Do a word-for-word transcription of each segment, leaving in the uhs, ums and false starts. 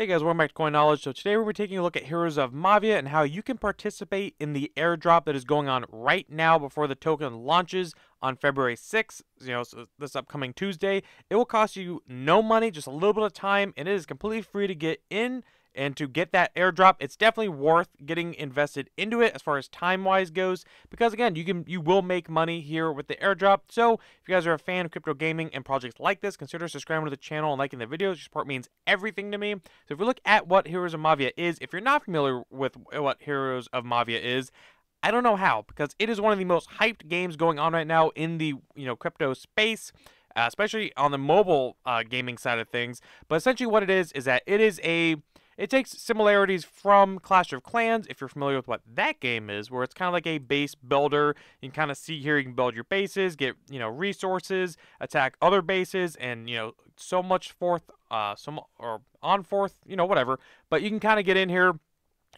Hey guys, welcome back to Coin Knowledge. So today we're taking a look at Heroes of Mavia and how you can participate in the airdrop that is going on right now before the token launches on February sixth, you know, so this upcoming Tuesday. It will cost you no money, just a little bit of time, and it is completely free to get in and to get that airdrop. It's definitely worth getting invested into it as far as time-wise goes, because again, you can you will make money here with the airdrop. So if you guys are a fan of crypto gaming and projects like this, consider subscribing to the channel and liking the videos. Your support means everything to me. So if we look at what Heroes of Mavia is, if you're not familiar with what Heroes of Mavia is, I don't know how, because it is one of the most hyped games going on right now in the you know crypto space. Uh, especially on the mobile uh, gaming side of things. But essentially what it is is that it is a It takes similarities from Clash of Clans, if you're familiar with what that game is, where it's kind of like a base builder. You can kind of see here, you can build your bases, get, you know, resources, attack other bases, and, you know, so much forth, uh, some, or on forth, you know, whatever. But you can kind of get in here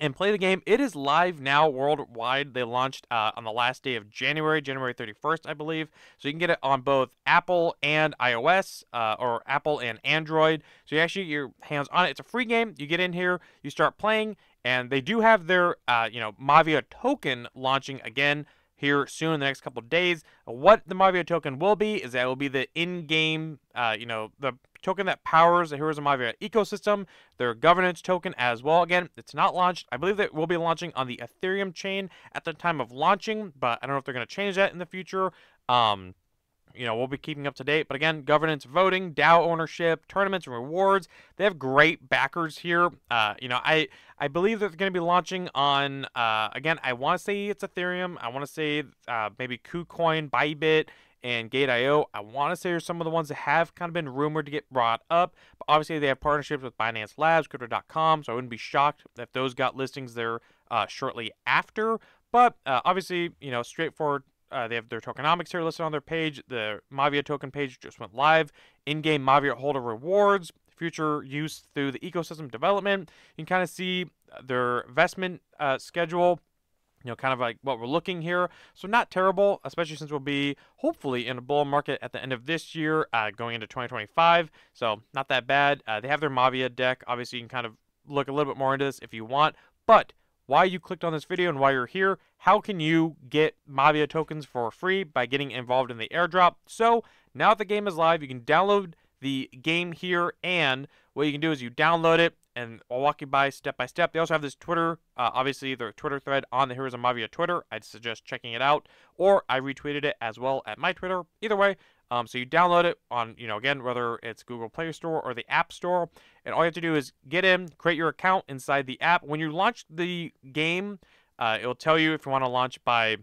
and play the game. It is live now worldwide. They launched uh, on the last day of January, January thirty-first, I believe. So you can get it on both Apple and iOS, uh, or Apple and Android. So you actually get your hands on it. It's a free game. You get in here, you start playing, and they do have their uh, you know Mavia token launching again here soon in the next couple of days. What the Mavia token will be is that it will be the in-game, uh, you know, the token that powers the Heroes of Mavia ecosystem, their governance token as well. Again, it's not launched. I believe that will be launching on the Ethereum chain at the time of launching, but I don't know if they're going to change that in the future. Um, you know, we'll be keeping up to date. But again, governance, voting, DAO ownership, tournaments, and rewards. They have great backers here. Uh, you know, I I believe that they're going to be launching on, uh, again, I want to say it's Ethereum. I want to say uh, maybe KuCoin, Bybit, and Gate dot I O. I want to say are some of the ones that have kind of been rumored to get brought up. But obviously, they have partnerships with Binance Labs, crypto dot com, so I wouldn't be shocked if those got listings there uh, shortly after. But uh, obviously, you know, straightforward. Uh, they have their tokenomics here listed on their page. The Mavia token page just went live. In-game Mavia holder rewards, future use through the ecosystem development. You can kind of see their investment uh, schedule, you know, kind of like what we're looking here. So not terrible, especially since we'll be hopefully in a bull market at the end of this year, uh, going into twenty twenty-five. So not that bad. Uh, they have their Mavia deck. Obviously, you can kind of look a little bit more into this if you want, but why you clicked on this video and why you're here. How can you get Mavia tokens for free by getting involved in the airdrop? So now that the game is live, you can download the game here, and what you can do is you download it, and I'll walk you by step by step. They also have this Twitter, uh, obviously their Twitter thread on the Heroes of Mavia Twitter. I'd suggest checking it out, or I retweeted it as well at my Twitter. Either way, um, so you download it on, you know, again, whether it's Google Play Store or the App Store, and all you have to do is get in, create your account inside the app. When you launch the game, uh, it'll tell you if you want to launch by, if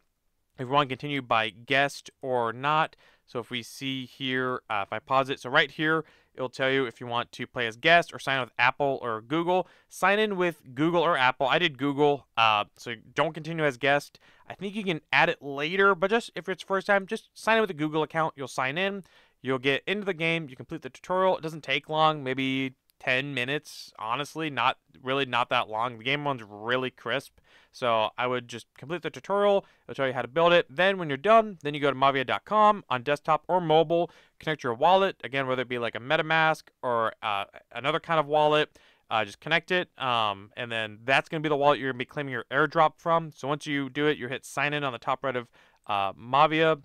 you want to continue by guest or not. So if we see here, uh, if I pause it, so right here, it'll tell you if you want to play as guest or sign in with Apple or Google. Sign in with Google or Apple. I did Google, uh, so don't continue as guest. I think you can add it later, but just if it's first time, just sign in with a Google account. You'll sign in. You'll get into the game. You complete the tutorial. It doesn't take long, maybe ten minutes. Honestly, not really not that long. The game runs really crisp. So I would just complete the tutorial. It'll tell you how to build it. Then when you're done, then you go to Mavia dot com on desktop or mobile, connect your wallet. Again, whether it be like a MetaMask or uh, another kind of wallet, uh, just connect it. Um, and then that's going to be the wallet you're going to be claiming your airdrop from. So once you do it, you hit sign in on the top right of uh, Mavia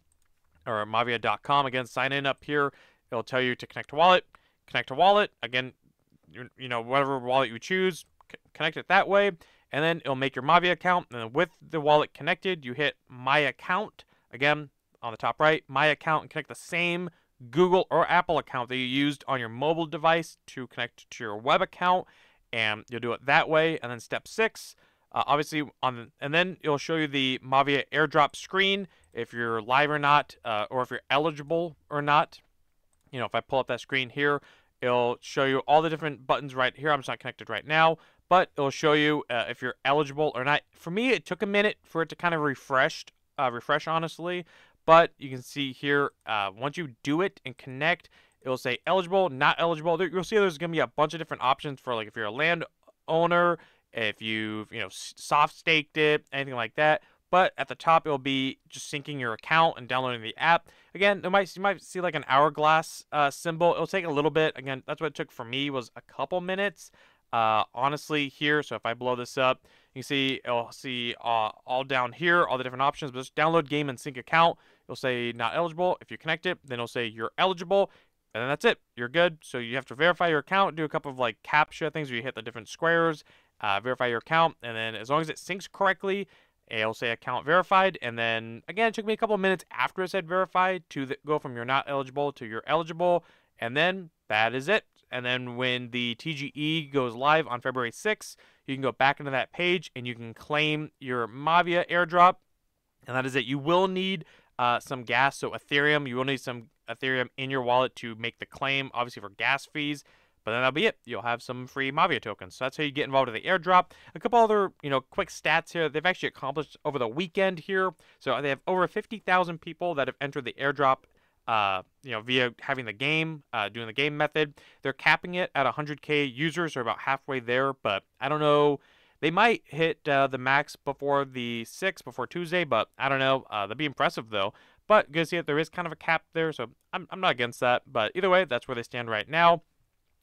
or Mavia dot com. Again, sign in up here. It'll tell you to connect to wallet, connect to wallet. Again, you, you know, whatever wallet you choose, connect it that way. And then it'll make your Mavia account. And then with the wallet connected, you hit My Account. Again, on the top right, My Account, and connect the same Google or Apple account that you used on your mobile device to connect to your web account. And you'll do it that way. And then step six, uh, obviously, on the, and then it'll show you the Mavia airdrop screen, if you're live or not, uh, or if you're eligible or not. You know, if I pull up that screen here, it'll show you all the different buttons right here. I'm just not connected right now, but it'll show you uh, if you're eligible or not. For me, it took a minute for it to kind of refreshed, uh, refresh, honestly. But you can see here, uh, once you do it and connect, it'll say eligible, not eligible. There, you'll see there's going to be a bunch of different options for, like, if you're a land owner, if you've, you know, soft staked it, anything like that. But at the top, it'll be just syncing your account and downloading the app. Again, it might, you might see like an hourglass uh, symbol. It'll take a little bit. Again, that's what it took for me, was a couple minutes. uh, honestly here. So if I blow this up, you can see, you'll see uh, all down here, all the different options, but just download game and sync account. You'll say not eligible. If you connect it, then it'll say you're eligible. And then that's it. You're good. So you have to verify your account, do a couple of like CAPTCHA things where you hit the different squares, uh, verify your account. And then as long as it syncs correctly, it'll say account verified. And then again, it took me a couple of minutes after it said verified to the, go from you're not eligible to you're eligible. And then that is it. And then when the T G E goes live on February sixth, you can go back into that page and you can claim your Mavia airdrop. And that is it. You will need uh, some gas. So Ethereum, you will need some Ethereum in your wallet to make the claim, obviously for gas fees, but then that'll be it. You'll have some free Mavia tokens. So that's how you get involved with the airdrop. A couple other, you know, quick stats here they've actually accomplished over the weekend here. So they have over fifty thousand people that have entered the airdrop, uh, you know, via having the game, uh, doing the game method. They're capping it at one hundred K users, or about halfway there, but I don't know. They might hit uh, the max before the sixth, before Tuesday, but I don't know. Uh, that'd be impressive though. But good to see that there is kind of a cap there, so I'm, I'm not against that. But either way, that's where they stand right now.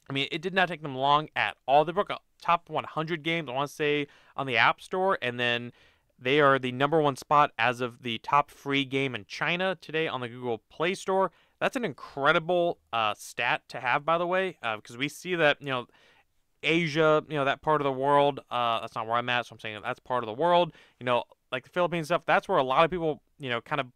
I mean, it did not take them long at all. They broke a top one hundred games, I want to say, on the App Store. And then they are the number one spot as of the top free game in China today on the Google Play Store. That's an incredible uh, stat to have, by the way, because uh, we see that, you know, Asia, you know, that part of the world, uh, that's not where I'm at, so I'm saying that's part of the world. You know, like the Philippines stuff, that's where a lot of people, you know, kind of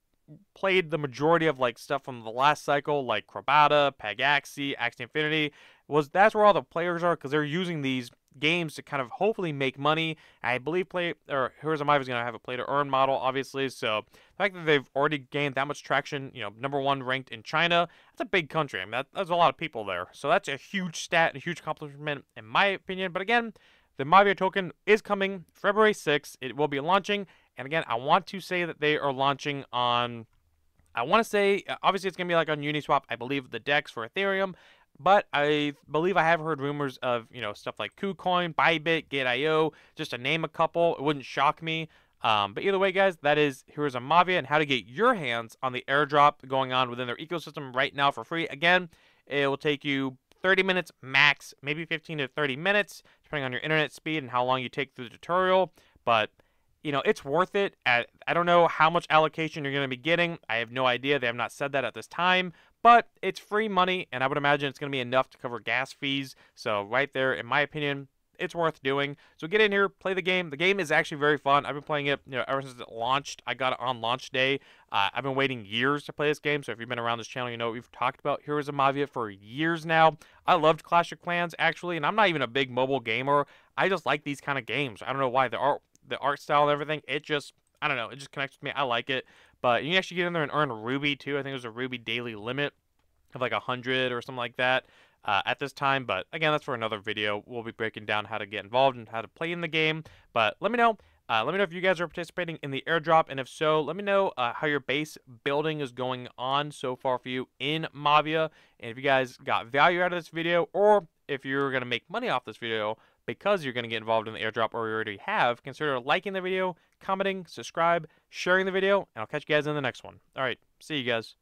played the majority of like stuff from the last cycle, like Krabata, Pegaxi, Axie Infinity. Was that's where all the players are, because they're using these games to kind of hopefully make money. I believe play or Heroes of Mavia is going to have a play to earn model, obviously. So the fact that they've already gained that much traction, you know, number one ranked in China, that's a big country. I mean, that, that's a lot of people there. So that's a huge stat and a huge accomplishment in my opinion. But again, the Mavia token is coming February sixth. It will be launching. And again, I want to say that they are launching on, I want to say, obviously it's going to be like on Uniswap, I believe the DEX for Ethereum, but I believe I have heard rumors of, you know, stuff like KuCoin, Bybit, Gate dot I O, just to name a couple. It wouldn't shock me. Um, but either way, guys, that is Heroes of Mavia and how to get your hands on the airdrop going on within their ecosystem right now for free. Again, it will take you thirty minutes max, maybe fifteen to thirty minutes, depending on your internet speed and how long you take through the tutorial. But you know, it's worth it. I don't know how much allocation you're going to be getting. I have no idea. They have not said that at this time, but it's free money, and I would imagine it's going to be enough to cover gas fees. So right there, in my opinion, it's worth doing. So get in here, play the game. The game is actually very fun. I've been playing it, you know, ever since it launched. I got it on launch day. Uh, I've been waiting years to play this game. So if you've been around this channel, you know we've talked about Heroes of Mavia for years now. I loved Clash of Clans, actually, and I'm not even a big mobile gamer. I just like these kind of games. I don't know why. There are the art style and everything, it just, I don't know, it just connects with me. I like it. But you can actually get in there and earn Ruby too. I think it was a Ruby daily limit of like one hundred or something like that uh, at this time. But again, that's for another video. We'll be breaking down how to get involved and how to play in the game. But let me know. Uh, let me know if you guys are participating in the airdrop. And if so, let me know uh, how your base building is going on so far for you in Mavia. And if you guys got value out of this video, or if you're going to make money off this video, because you're going to get involved in the airdrop or you already have, consider liking the video, commenting, subscribe, sharing the video, and I'll catch you guys in the next one. All right, see you guys.